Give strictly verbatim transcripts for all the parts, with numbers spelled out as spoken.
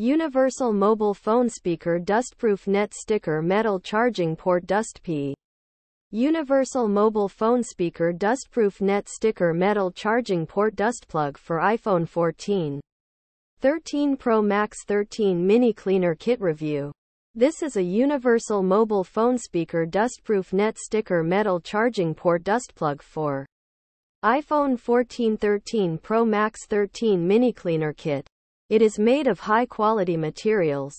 Universal Mobile Phone Speaker Dustproof Net Sticker Metal Charging Port Dustp. Universal Mobile Phone Speaker Dustproof Net Sticker Metal Charging Port Dustplug for iPhone fourteen. thirteen Pro Max thirteen Mini Cleaner Kit Review. This is a Universal Mobile Phone Speaker Dustproof Net Sticker Metal Charging Port Dustplug for iPhone fourteen thirteen Pro Max thirteen Mini Cleaner Kit. It is made of high-quality materials,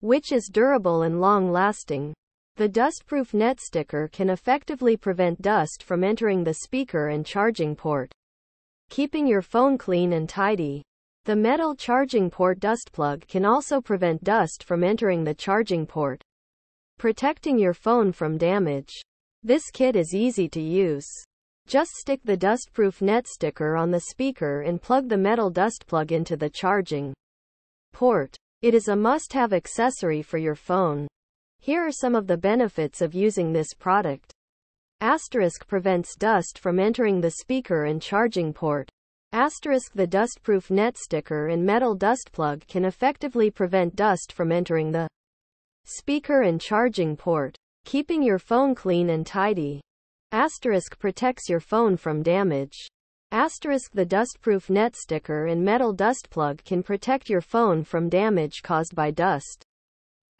which is durable and long-lasting. The dustproof net sticker can effectively prevent dust from entering the speaker and charging port, keeping your phone clean and tidy. The metal charging port dust plug can also prevent dust from entering the charging port, protecting your phone from damage. This kit is easy to use. Just stick the dustproof net sticker on the speaker and plug the metal dust plug into the charging port. It is a must-have accessory for your phone. Here are some of the benefits of using this product. Asterisk prevents dust from entering the speaker and charging port. Asterisk the dustproof net sticker and metal dust plug can effectively prevent dust from entering the speaker and charging port, keeping your phone clean and tidy. Asterisk protects your phone from damage. Asterisk the dustproof net sticker and metal dust plug can protect your phone from damage caused by dust.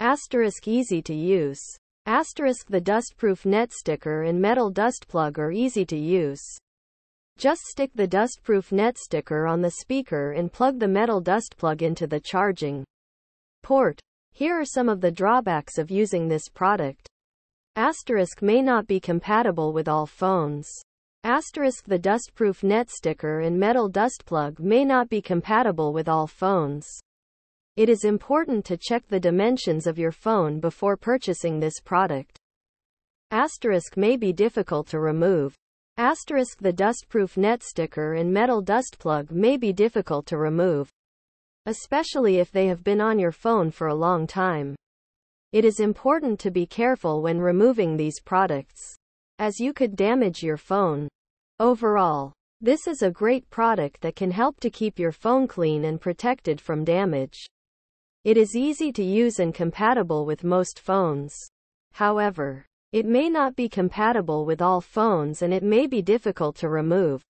Asterisk easy to use. Asterisk the dustproof net sticker and metal dust plug are easy to use. Just stick the dustproof net sticker on the speaker and plug the metal dust plug into the charging port. Here are some of the drawbacks of using this product. Asterisk may not be compatible with all phones. Asterisk the dustproof net sticker and metal dust plug may not be compatible with all phones. It is important to check the dimensions of your phone before purchasing this product. Asterisk may be difficult to remove. Asterisk the dustproof net sticker and metal dust plug may be difficult to remove, especially if they have been on your phone for a long time. It is important to be careful when removing these products, as you could damage your phone. Overall, this is a great product that can help to keep your phone clean and protected from damage. It is easy to use and compatible with most phones. However, it may not be compatible with all phones and it may be difficult to remove.